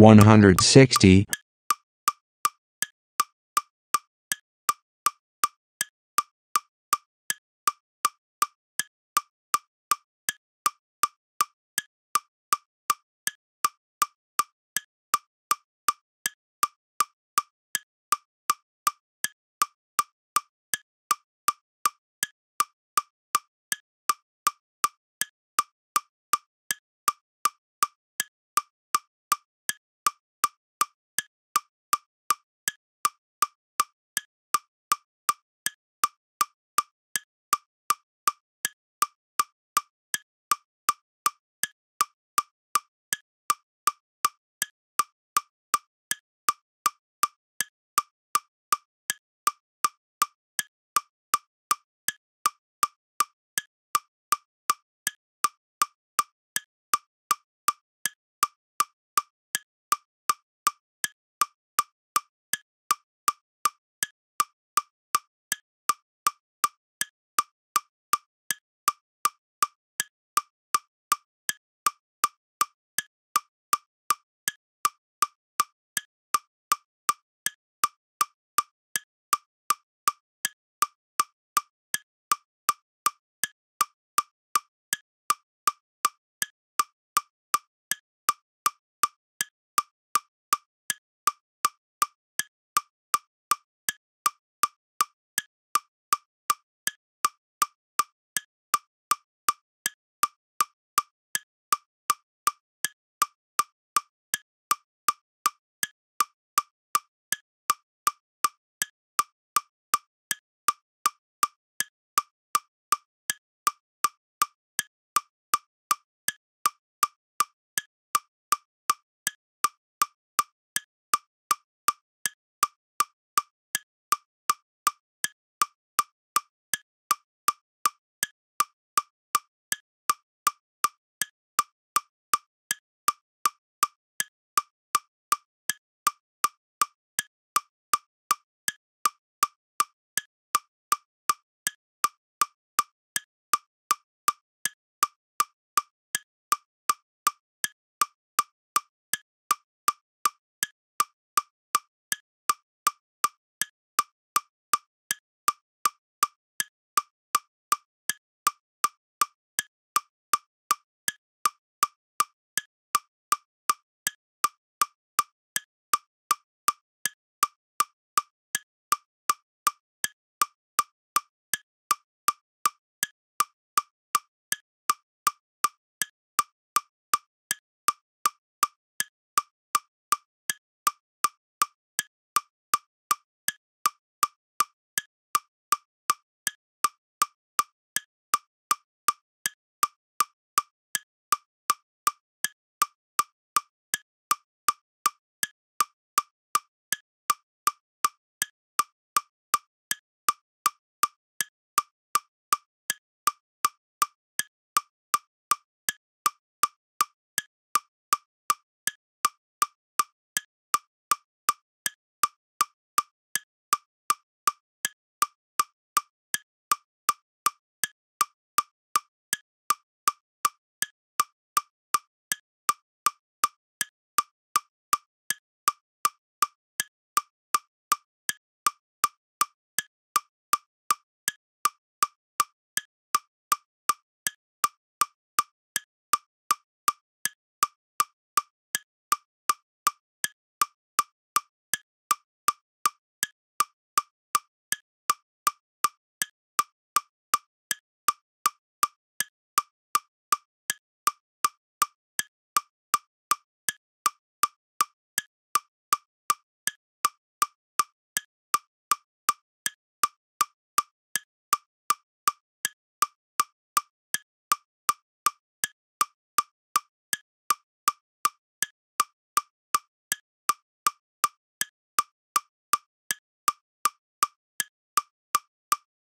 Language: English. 160